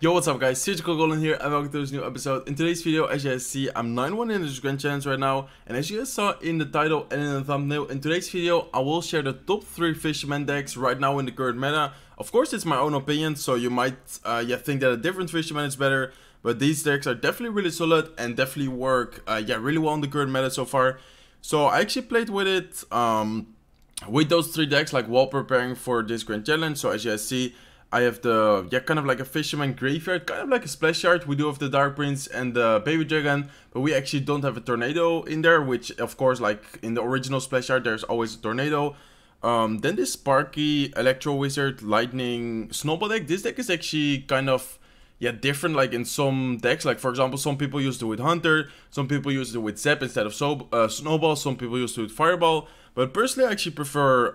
Yo, what's up guys, Surgical Goblin here and welcome to this new episode. In today's video, as you guys see, I'm 9-1 in this Grand Challenge right now. And as you guys saw in the title and in the thumbnail, in today's video, I will share the top 3 Fisherman decks right now in the current meta. Of course, it's my own opinion, so you might think that a different Fisherman is better. But these decks are definitely really solid and definitely work really well in the current meta so far. So I actually played with it, with those 3 decks, like while preparing for this Grand Challenge. So as you guys see, I have the, kind of like a Fisherman Graveyard, kind of like a Splash Yard. We do have the Dark Prince and the Baby Dragon, but we actually don't have a Tornado in there, which of course, like in the original Splash Yard, there's always a Tornado. Then this Sparky, Electro Wizard, Lightning, Snowball deck. This deck is actually kind of, different like in some decks. Like for example, some people used it with Hunter, some people used it with Zap instead of Snowball, some people used it with Fireball. But personally, I actually prefer...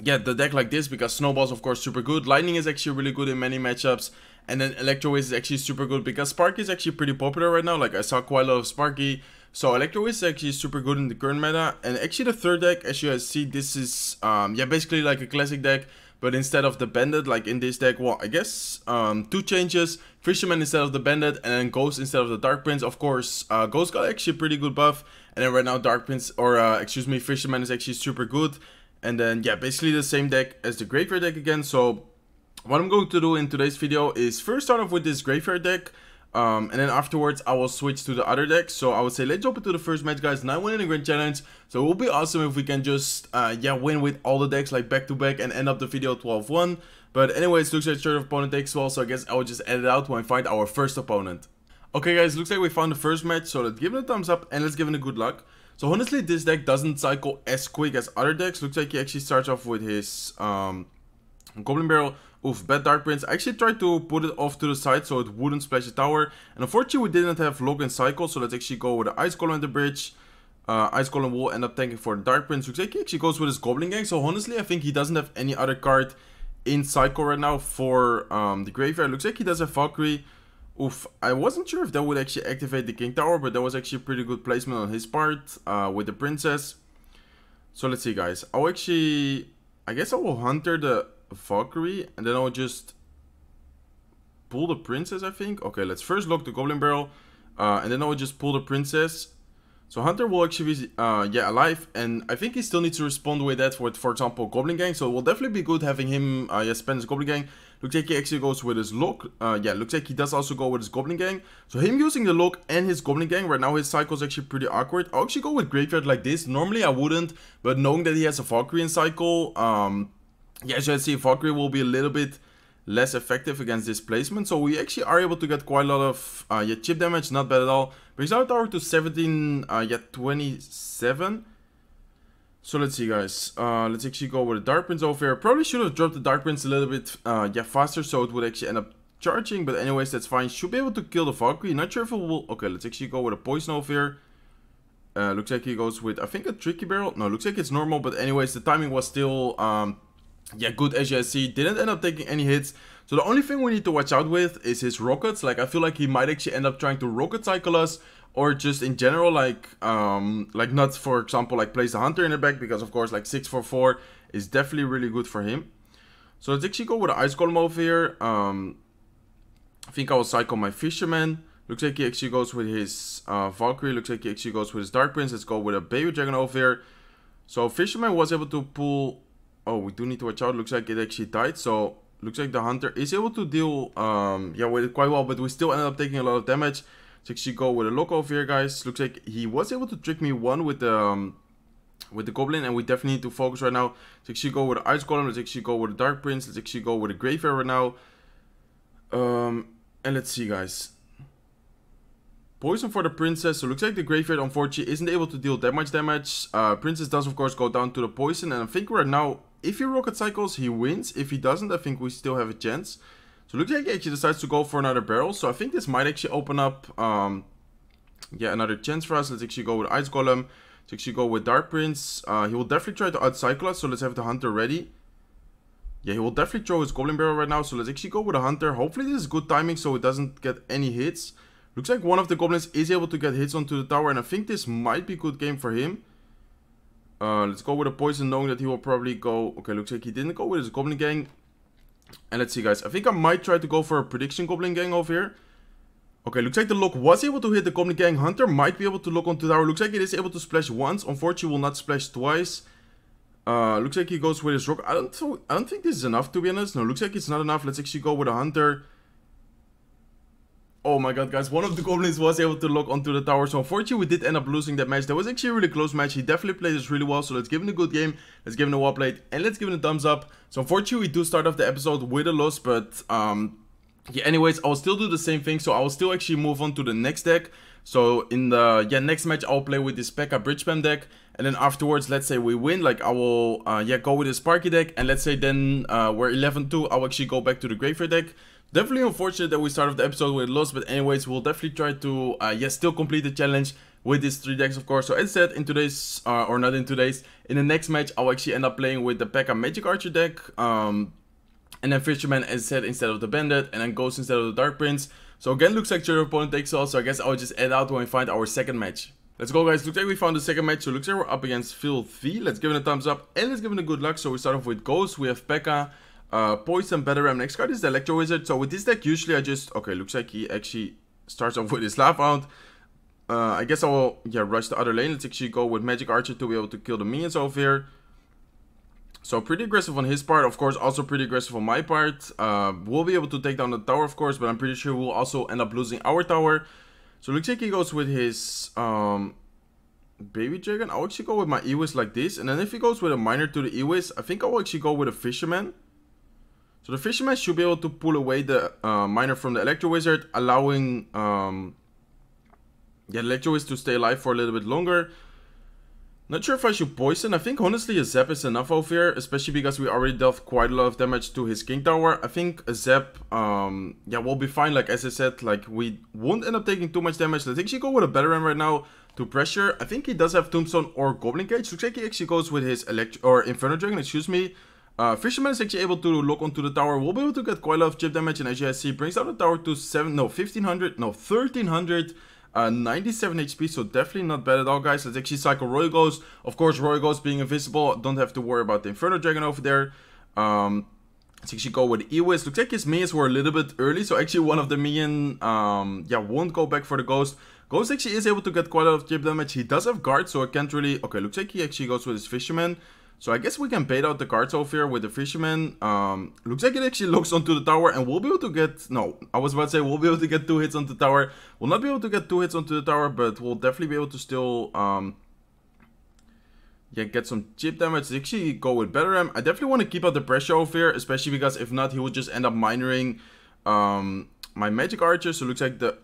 the deck like this, because Snowball's of course super good, Lightning is actually really good in many matchups, and then Electro Wizard is actually super good because Sparky is actually pretty popular right now. Like I saw quite a lot of Sparky, so Electro Wizard is actually super good in the current meta. And actually the third deck, as you guys see, this is basically like a classic deck, but instead of the Bandit, like in this deck, well, I guess 2 changes: Fisherman instead of the Bandit, and then Ghost instead of the Dark Prince. Of course, Ghost got actually pretty good buff, and then right now Dark Prince, or Fisherman is actually super good. And then, basically the same deck as the Graveyard deck again. So, what I'm going to do in today's video is first start off with this Graveyard deck. And then afterwards, I will switch to the other deck. So, I would say let's jump into the first match, guys. 9-1 in the Grand Challenge. So, it will be awesome if we can just, win with all the decks, like, back-to-back and end up the video 12-1. But anyways, looks like third opponent takes well. So, I guess I will just edit out when I find our first opponent. Okay, guys. Looks like we found the first match. So, let's give it a thumbs up and let's give it a good luck. So honestly, this deck doesn't cycle as quick as other decks. Looks like he actually starts off with his Goblin Barrel. Oof, bad Dark Prince. I actually tried to put it off to the side so it wouldn't splash the tower. And unfortunately, we didn't have lock and cycle. So let's actually go with the Ice Column and the Bridge. Ice Column will end up tanking for the Dark Prince. Looks like he actually goes with his Goblin Gang. So honestly, I think he doesn't have any other card in cycle right now for the Graveyard. Looks like he does have Valkyrie. Oof, I wasn't sure if that would actually activate the King Tower, but that was actually pretty good placement on his part with the Princess. So let's see, guys. I'll actually... I guess I will Hunter the Valkyrie, and then I'll just pull the Princess, I think. Okay, let's first lock the Goblin Barrel, and then I'll just pull the Princess. So Hunter will actually be alive, and I think he still needs to respond with that for example, Goblin Gang. So it will definitely be good having him spend his Goblin Gang. Looks like he actually goes with his lock. Looks like he does also go with his Goblin Gang. So him using the lock and his Goblin Gang, right now his cycle is actually pretty awkward. I'll actually go with Graveyard like this. Normally I wouldn't, but knowing that he has a Valkyrie in cycle, as you can see, Valkyrie will be a little bit less effective against this placement. So we actually are able to get quite a lot of chip damage, not bad at all. Brings our tower to 27. So let's see, guys. Let's actually go with the Dark Prince over here. Probably should have dropped the Dark Prince a little bit faster, so it would actually end up charging. But anyways, that's fine. Should be able to kill the Valkyrie. Not sure if it will... Okay, let's actually go with a Poison over here. Looks like he goes with, I think, a Tricky Barrel. No, looks like it's normal. But anyways, the timing was still... good, as you see. Didn't end up taking any hits. So the only thing we need to watch out with is his rockets. Like, I feel like he might actually end up trying to rocket cycle us, or just in general, like not, for example, like place the Hunter in the back, because of course, like 644 is definitely really good for him. So let's actually go with the Ice Column over here. I think I will cycle my Fisherman. Looks like he actually goes with his Valkyrie. Looks like he actually goes with his Dark Prince. Let's go with a Baby Dragon over here. So Fisherman was able to pull... Oh, we do need to watch out. Looks like it actually died. So looks like the Hunter is able to deal with it quite well, but we still ended up taking a lot of damage. Let's actually go with a lock over here, guys. Looks like he was able to trick me one with the Goblin, and we definitely need to focus right now. Let's actually go with the Ice Column. Let's actually go with the Dark Prince. Let's actually go with the Graveyard right now. And let's see, guys. Poison for the Princess. So looks like the Graveyard unfortunately isn't able to deal that much damage. Princess does of course go down to the Poison, and I think right now, if he rocket cycles, he wins. If he doesn't, I think we still have a chance. So looks like he actually decides to go for another barrel. So I think this might actually open up another chance for us. Let's actually go with Ice Golem. Let's actually go with Dark Prince. He will definitely try to outcycle us, so let's have the Hunter ready. He will definitely throw his Goblin Barrel right now. So let's actually go with a Hunter. Hopefully this is good timing so it doesn't get any hits. Looks like one of the Goblins is able to get hits onto the tower, and I think this might be a good game for him. Let's go with a Poison, knowing that he will probably go... Okay, looks like he didn't go with his Goblin Gang. And let's see, guys. I think I might try to go for a prediction Goblin Gang over here. Okay, looks like the lock was able to hit the Goblin Gang. Hunter might be able to lock onto the tower. Looks like it is able to splash once. Unfortunately, will not splash twice. Looks like he goes with his rock. I don't think this is enough, to be honest. No, looks like it's not enough. Let's actually go with a Hunter. Oh my god, guys. One of the Goblins was able to lock onto the tower. So, unfortunately, we did end up losing that match. That was actually a really close match. He definitely played this really well. So, let's give him a good game. Let's give him a well played. And let's give him a thumbs up. So, unfortunately, we do start off the episode with a loss. But, yeah, anyways, I'll still do the same thing. So, I'll still actually move on to the next deck. So, in the next match, I'll play with this Pekka Bridge Spam deck. And then afterwards, let's say we win. Like, I will, go with the Sparky deck. And let's say then we're 11-2. I'll actually go back to the Graveyard deck. Definitely unfortunate that we started the episode with a loss. But anyways, we'll definitely try to, still complete the challenge with these three decks, of course. So, as I said, in today's, or not in today's, in the next match, I'll actually end up playing with the Pekka Magic Archer deck. And then Fisherman, as I said, instead of the Bandit. And then Ghost instead of the Dark Prince. So, again, looks like your opponent takes all. So, I guess I'll just add out when we find our second match. Let's go, guys. Looks like we found the second match. So, looks like we're up against Filthy. Let's give it a thumbs up and let's give it a good luck. So, we start off with Ghost. We have Pekka, Poison, Battle Ram. Next card is the Electro Wizard. So, with this deck, usually I just... Okay, looks like he actually starts off with his Laugh Out. I guess I will, rush the other lane. Let's actually go with Magic Archer to be able to kill the minions over here. So, pretty aggressive on his part. Of course, also pretty aggressive on my part. We'll be able to take down the tower, of course. But I'm pretty sure we'll also end up losing our tower. So, looks like he goes with his Baby Dragon. I'll actually go with my Ewis like this. And then if he goes with a Miner to the Ewis, I think I will actually go with a Fisherman. So, the Fisherman should be able to pull away the Miner from the Electro Wizard, allowing the Electro Wizard to stay alive for a little bit longer. Not sure if I should Poison. I think, honestly, a Zap is enough over here, especially because we already dealt quite a lot of damage to his King Tower. I think a Zap, will be fine. Like, as I said, like, we won't end up taking too much damage. Let's actually go with a Battle Ram right now to pressure. I think he does have Tombstone or Goblin Cage. Looks like he actually goes with his Inferno Dragon, excuse me. Fisherman is actually able to lock onto the tower. We'll be able to get quite a lot of chip damage, and as you guys see, brings down the tower to 1397 HP, so definitely not bad at all, guys. Let's actually cycle Royal Ghost. Of course, Royal Ghost being invisible, don't have to worry about the Inferno Dragon over there. Let's actually go with Ewis. Looks like his minions were a little bit early, so actually one of the minion, won't go back for the Ghost. Ghost actually is able to get quite a lot of chip damage. He does have Guard, so I can't really... Okay, looks like he actually goes with his Fisherman. So I guess we can bait out the cards over here with the Fisherman. Looks like it actually locks onto the tower and we'll be able to get... No, I was about to say we'll be able to get two hits onto the tower. We'll not be able to get two hits onto the tower, but we'll definitely be able to still... get some chip damage. Let's actually go with Battle Ram. I definitely want to keep out the pressure over here, especially because if not, he would just end up minoring my Magic Archer. So looks like the...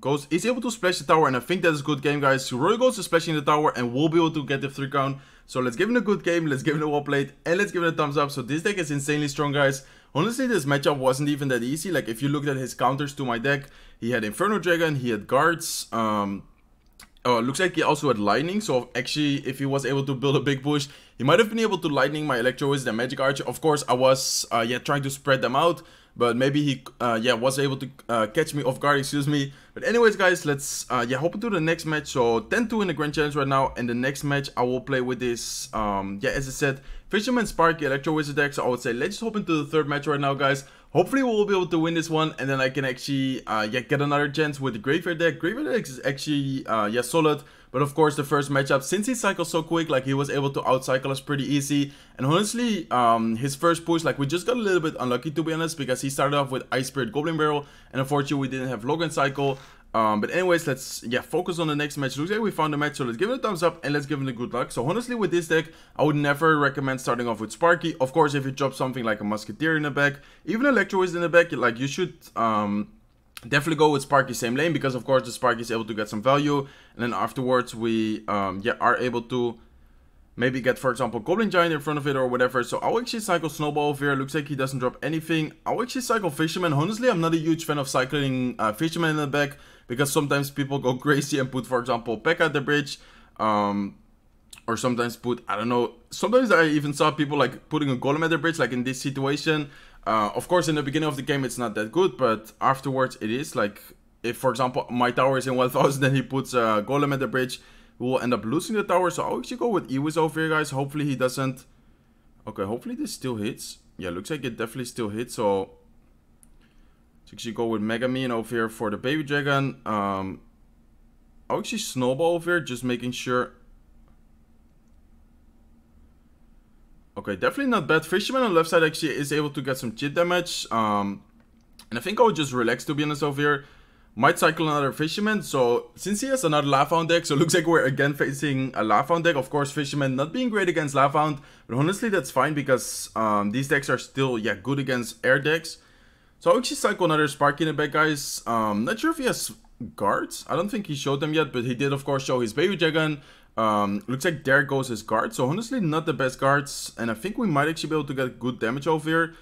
Ghost is able to splash the tower, and I think that is a good game, guys. Royal Ghost is splashing the tower, and we'll be able to get the 3 count. So let's give him a good game, let's give him a well played, and let's give him a thumbs up. So this deck is insanely strong, guys. Honestly, this matchup wasn't even that easy. Like, if you looked at his counters to my deck, he had Inferno Dragon, he had Guards. Looks like he also had Lightning, so actually, if he was able to build a big push, he might have been able to Lightning my Electro Wizard and Magic Archer. Of course, I was trying to spread them out, but maybe he was able to catch me off guard, excuse me. But anyways, guys, let's hop into the next match. So 10-2 in the Grand Challenge right now, and the next match I will play with this as I said, Fisherman, Sparky, Electro Wizard deck. So I would say let's just hop into the third match right now, guys. Hopefully we'll be able to win this one, and then I can actually get another chance with the Graveyard deck. Graveyard deck is actually solid, but of course the first matchup, since he cycles so quick, like he was able to outcycle us pretty easy. And honestly, his first push, like we just got a little bit unlucky, to be honest, because he started off with Ice Spirit Goblin Barrel, and unfortunately we didn't have Logan Cycle. But anyways, let's focus on the next match. Looks like we found the match, so let's give it a thumbs up and let's give him a good luck. So honestly, with this deck, I would never recommend starting off with Sparky. Of course, if you drop something like a Musketeer in the back, even Electro is in the back, like you should definitely go with Sparky same lane, because of course the Sparky is able to get some value, and then afterwards we are able to maybe get, for example, Goblin Giant in front of it or whatever. So I'll actually cycle Snowball over here. Looks like he doesn't drop anything. I'll actually cycle Fisherman. Honestly, I'm not a huge fan of cycling Fisherman in the back, because sometimes people go crazy and put, for example, Pekka at the bridge. Or sometimes put, I don't know, sometimes I even saw people like putting a Golem at the bridge, like in this situation. Of course, in the beginning of the game, it's not that good, but afterwards it is. Like, if, for example, my tower is in 1000, then he puts a Golem at the bridge, we'll end up losing the tower. So I'll actually go with Ewis over here, guys. Hopefully he doesn't... Okay, hopefully this still hits. Yeah, looks like it definitely still hits, so let's actually go with Mega Man over here for the Baby Dragon. I'll actually Snowball over here, just making sure. Okay, definitely not bad. Fisherman on the left side actually is able to get some chip damage. And I think I'll just relax, to be honest, over here. Might cycle another Fisherman. So, since he has another Lavahound deck, so it looks like we're again facing a Lavahound deck. Of course, Fisherman not being great against Lavahound. But honestly, that's fine because these decks are still, yeah, good against air decks. So, I'll actually cycle another Sparky in the back, guys. Not sure if he has guards. I don't think he showed them yet, but he did, of course, show his Baby Dragon. Looks like there goes his guard, so honestly not the best guards, and I think we might actually be able to get good damage over here.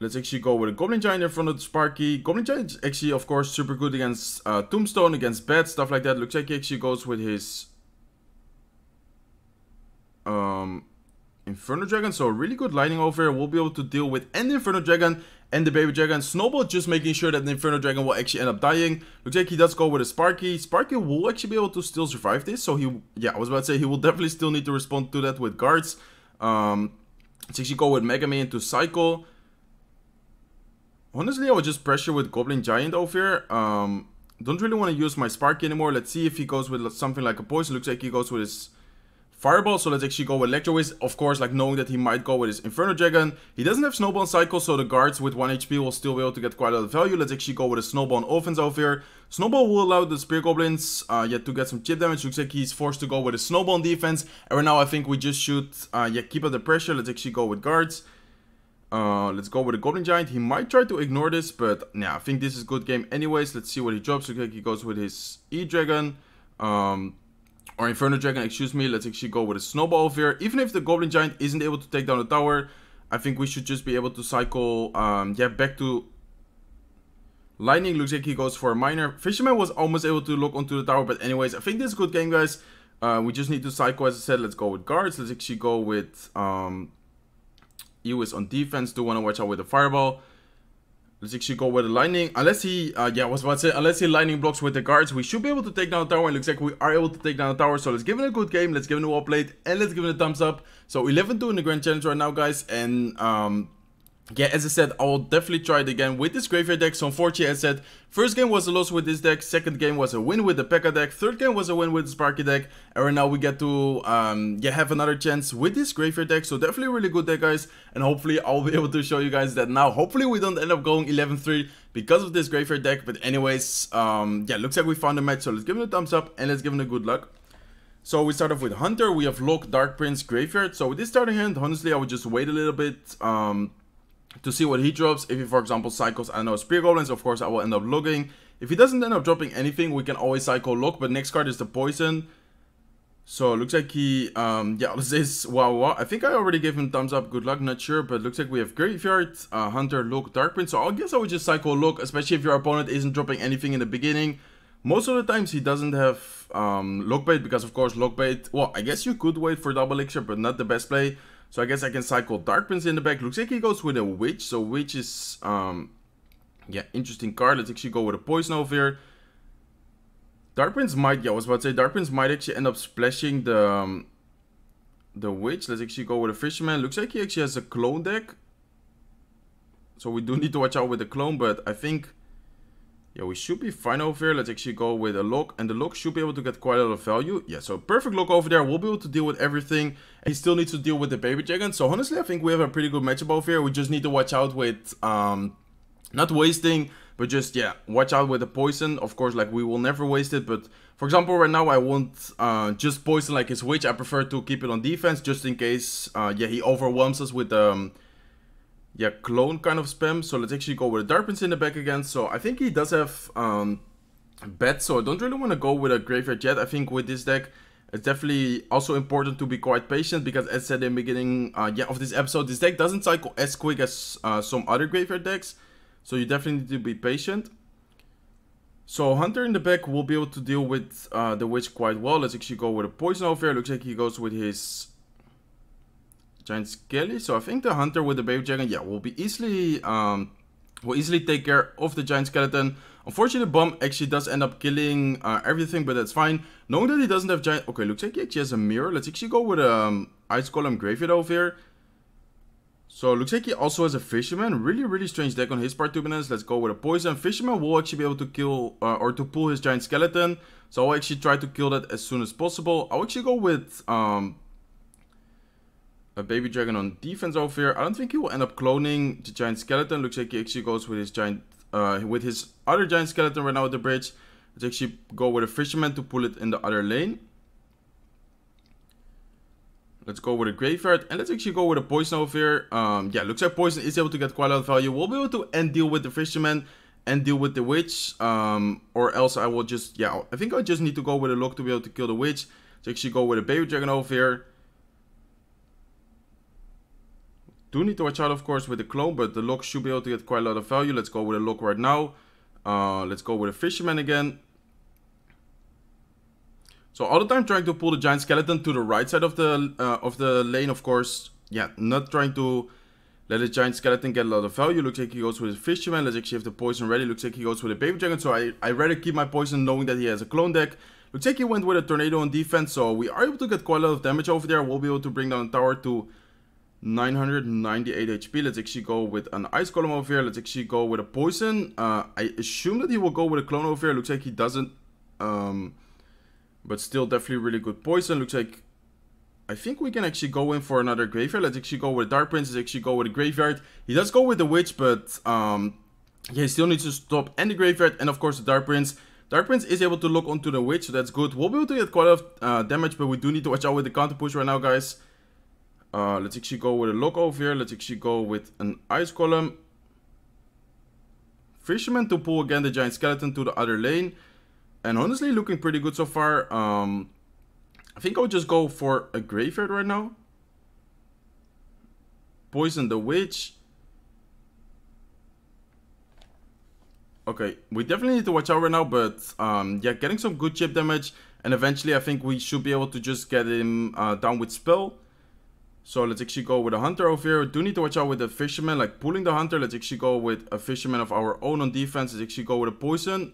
Let's actually go with a Goblin Giant in front of the Sparky. Goblin Giant actually, of course, super good against Tombstone, against Bats, stuff like that. Looks like he actually goes with his Inferno Dragon, so really good Lightning over here. We'll be able to deal with and the Inferno Dragon and the Baby Dragon. Snowball just making sure that the Inferno Dragon will actually end up dying. Looks like he does go with a Sparky. Sparky will actually be able to still survive this, so he, yeah, I was about to say, he will definitely still need to respond to that with guards. Let's actually go with Mega Man to cycle. Honestly, I would just pressure with Goblin Giant over here. Don't really want to use my Sparky anymore. Let's see if he goes with something like a Poison. Looks like he goes with his Fireball, so let's actually go with Electro Wizard, of course, like knowing that he might go with his Inferno Dragon. He doesn't have Snowball and Cycle, so the guards with 1 HP will still be able to get quite a lot of value. Let's actually go with a Snowball and Offense over here. Snowball will allow the Spear Goblins yet to get some chip damage. Looks like he's forced to go with a Snowball on defense. And right now I think we just should keep up the pressure. Let's actually go with guards. Let's go with a Goblin Giant. He might try to ignore this, but nah, I think this is a good game anyways. Let's see what he drops. Looks like he goes with his E-Dragon. Or Inferno Dragon, excuse me. Let's actually go with a Snowball over here. Even if the Goblin Giant isn't able to take down the tower, I think we should just be able to cycle back to Lightning. Looks like he goes for a Miner. Fisherman was almost able to lock onto the tower, but anyways, I think this is a good game, guys. We just need to cycle, as I said. Let's go with guards. Let's actually go with Ewis on defense. Do want to watch out with the Fireball. Let's actually go with the Lightning, unless he, unless he Lightning blocks with the guards, we should be able to take down the tower, and it looks like we are able to take down the tower, so let's give it a good game, let's give it a well played, and let's give it a thumbs up. So 11-2 in the Grand Challenge right now, guys, and, yeah, as I said, I will definitely try it again with this Graveyard deck. So unfortunately, as I said, first game was a loss with this deck, second game was a win with the Pekka deck, third game was a win with the Sparky deck, and right now we get to have another chance with this Graveyard deck. So definitely a really good deck, guys, and hopefully I'll be able to show you guys that now. Hopefully we don't end up going 11-3 because of this Graveyard deck, but anyways, yeah, looks like we found a match, so let's give it a thumbs up and let's give it a good luck. So we start off with Hunter, we have Lock, Dark Prince, Graveyard. So with this starting hand, honestly, I would just wait a little bit, to see what he drops. If he, for example, cycles, I don't know, Spear Goblins, of course I will end up looking. If he doesn't end up dropping anything, we can always cycle Lock, but next card is the Poison. So it looks like he, this is wow. I think I already gave him thumbs up, good luck, not sure, but it looks like we have Graveyard, Hunter, Lock, Dark Prince. So I guess I would just cycle Lock, especially if your opponent isn't dropping anything in the beginning. Most of the times he doesn't have Lockbait, because of course Lockbait, well, I guess you could wait for Double Elixir, but not the best play. So I guess I can cycle Dark Prince in the back. Looks like he goes with a Witch. So Witch is, interesting card. Let's actually go with a Poison over here. Dark Prince might, yeah, I was about to say, Dark Prince might actually end up splashing the Witch. Let's actually go with a Fisherman. Looks like he actually has a Clone deck. So we do need to watch out with the Clone, but I think, yeah, we should be fine over here. Let's actually go with a Lock, and the Lock should be able to get quite a lot of value. Yeah, so perfect Lock over there. We'll be able to deal with everything. He still needs to deal with the Baby Dragon. So honestly, I think we have a pretty good matchup over here. We just need to watch out with, not wasting, but just, yeah, watch out with the Poison. Of course, like, we will never waste it, but for example, right now, I won't just Poison like his Witch. I prefer to keep it on defense, just in case, he overwhelms us with Clone kind of spam. So let's actually go with a Dark Prince in the back again. So I think he does have bats, so I don't really want to go with a Graveyard yet. I think with this deck, it's definitely also important to be quite patient, because as I said in the beginning of this episode, this deck doesn't cycle as quick as some other Graveyard decks, so you definitely need to be patient. So Hunter in the back will be able to deal with the Witch quite well. Let's actually go with a Poison over here. Looks like he goes with his Giant Skelly. So I think the Hunter with the Baby Dragon, yeah, will easily take care of the Giant Skeleton. Unfortunately, Bomb actually does end up killing everything, but that's fine. Knowing that he doesn't have Giant, okay, looks like he actually has a Mirror. Let's actually go with Ice Column Graveyard over here. So looks like he also has a Fisherman. Really strange deck on his part, to be honest. Let's go with a Poison. Fisherman will actually be able to kill or to pull his Giant Skeleton. So I'll actually try to kill that as soon as possible. I'll actually go with a Baby Dragon on defense over here. I don't think he will end up cloning the Giant Skeleton. Looks like he actually goes with his other Giant Skeleton right now at the bridge. Let's actually go with a Fisherman to pull it in the other lane. Let's go with a Graveyard, and let's actually go with a Poison over here. Yeah, looks like Poison is able to get quite a lot of value. We'll be able to deal with the Fisherman and deal with the Witch, or else I will just, yeah, I think I just need to go with a Lock to be able to kill the Witch. Let's actually go with a Baby Dragon over here. Do need to watch out, of course, with the Clone, but the Lock should be able to get quite a lot of value. Let's go with a Lock right now. Let's go with a Fisherman again. So all the time trying to pull the Giant Skeleton to the right side of the lane, of course. Yeah, not trying to let the Giant Skeleton get a lot of value. Looks like he goes with a Fisherman. Let's actually have the Poison ready. Looks like he goes with a Baby Dragon. So I rather keep my Poison knowing that he has a Clone deck. Looks like he went with a Tornado on defense. So we are able to get quite a lot of damage over there. We'll be able to bring down the tower to 998 HP. Let's actually go with an Ice Column over here. Let's actually go with a Poison. I assume that he will go with a Clone over here. Looks like he doesn't. But still definitely really good Poison. Looks like, I think we can actually go in for another Graveyard. Let's actually go with Dark Prince. Let's actually go with a Graveyard. He does go with the Witch, but yeah, he still needs to stop and the Graveyard, and of course the Dark Prince. Dark Prince is able to lock onto the Witch, so that's good. We'll be able to get quite a lot of damage, but we do need to watch out with the counter push right now, guys. Let's actually go with a Lock over here. Let's actually go with an Ice Column. Fisherman to pull again the Giant Skeleton to the other lane. And honestly, looking pretty good so far. I think I'll just go for a Graveyard right now. Poison the Witch. Okay, we definitely need to watch out right now, but yeah, getting some good chip damage. And eventually, I think we should be able to just get him down with Spell. So let's actually go with a Hunter over here. We do need to watch out with the Fisherman, like pulling the Hunter. Let's actually go with a Fisherman of our own on defense. Let's actually go with a Poison.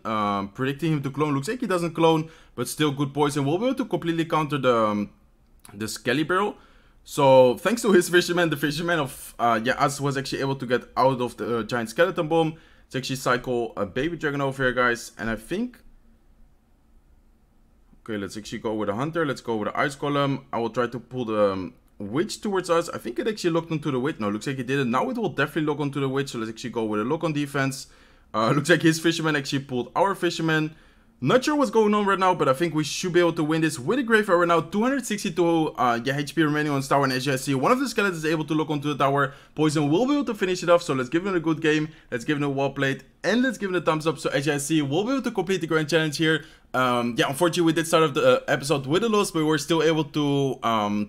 Predicting him to Clone. Looks like he doesn't Clone, but still good Poison. We'll be able to completely counter the Skelly Barrel. So thanks to his Fisherman, the Fisherman of us was actually able to get out of the Giant Skeleton Bomb. Let's actually cycle a Baby Dragon over here, guys. And I think... Okay, let's actually go with a Hunter. Let's go with the Ice Column. I will try to pull the... Witch towards us. I think it actually locked onto the Witch. No, looks like it didn't. Now it will definitely lock onto the Witch. So let's actually go with a Lock on defense. Looks like his Fisherman actually pulled our Fisherman. Not sure what's going on right now, but I think we should be able to win this with a Graveyard right now. 262 HP remaining on this tower. And as you see, one of the Skeletons is able to lock onto the tower. Poison will be able to finish it off. So let's give him a good game. Let's give him a well played. And let's give him a thumbs up. So as you see, we'll be able to complete the Grand Challenge here. Yeah, unfortunately, we did start off the episode with a loss, but we're still able to...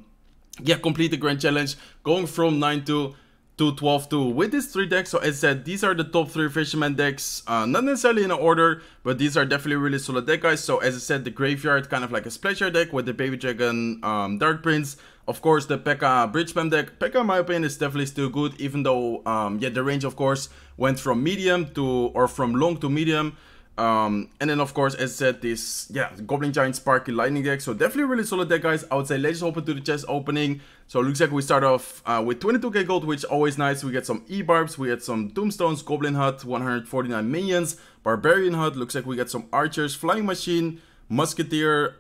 yeah, complete the Grand Challenge, going from 9-2 to 12-2 with these three decks. So as I said, these are the top three Fisherman decks, not necessarily in order, but these are definitely really solid deck, guys. So as I said, the Graveyard, kind of like a splasher deck with the Baby Dragon, Dark Prince. Of course, the Pekka Bridge Spam deck. Pekka, in my opinion, is definitely still good, even though, yeah, the range, of course, went from medium to, or from long to medium. And then, of course, as I said, this, yeah, Goblin Giant, Sparky, Lightning deck. So definitely really solid deck, guys. I would say let's hop into the chest opening. So it looks like we start off with 22k gold, which is always nice. We get some E-Barbs, we get some Tombstones, Goblin Hut, 149 Minions, Barbarian Hut. Looks like we get some Archers, Flying Machine, Musketeer,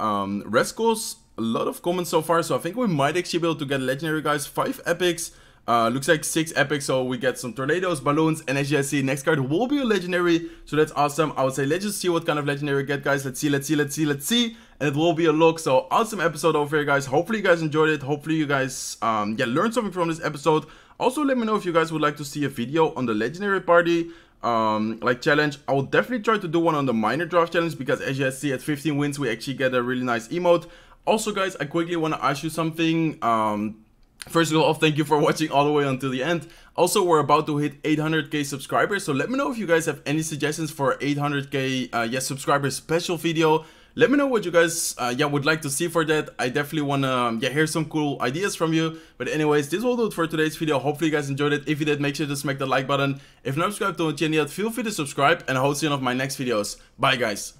Rascals. A lot of comments so far, so I think we might actually be able to get Legendary, guys. 5 Epics. Looks like 6 Epics, so we get some Tornadoes, Balloons, and as you see, next card will be a Legendary, so that's awesome. I would say let's just see what kind of Legendary we get, guys. Let's see, and it will be a Lock. So awesome episode over here, guys. Hopefully you guys enjoyed it. Hopefully you guys, yeah, learned something from this episode. Also, let me know if you guys would like to see a video on the Legendary Party, like challenge. I will definitely try to do one on the Miner Draft Challenge, because as you see, at 15 wins, we actually get a really nice emote. Also, guys, I quickly want to ask you something. First of all, thank you for watching all the way until the end. Also, we're about to hit 800k subscribers, so let me know if you guys have any suggestions for 800k subscribers special video. Let me know what you guys yeah, would like to see for that. I definitely want to yeah, hear some cool ideas from you. But anyways, this will do it for today's video. Hopefully you guys enjoyed it. If you did, make sure to smack the like button. If not subscribed to the channel yet, feel free to subscribe, and I'll see you in one of my next videos. Bye, guys.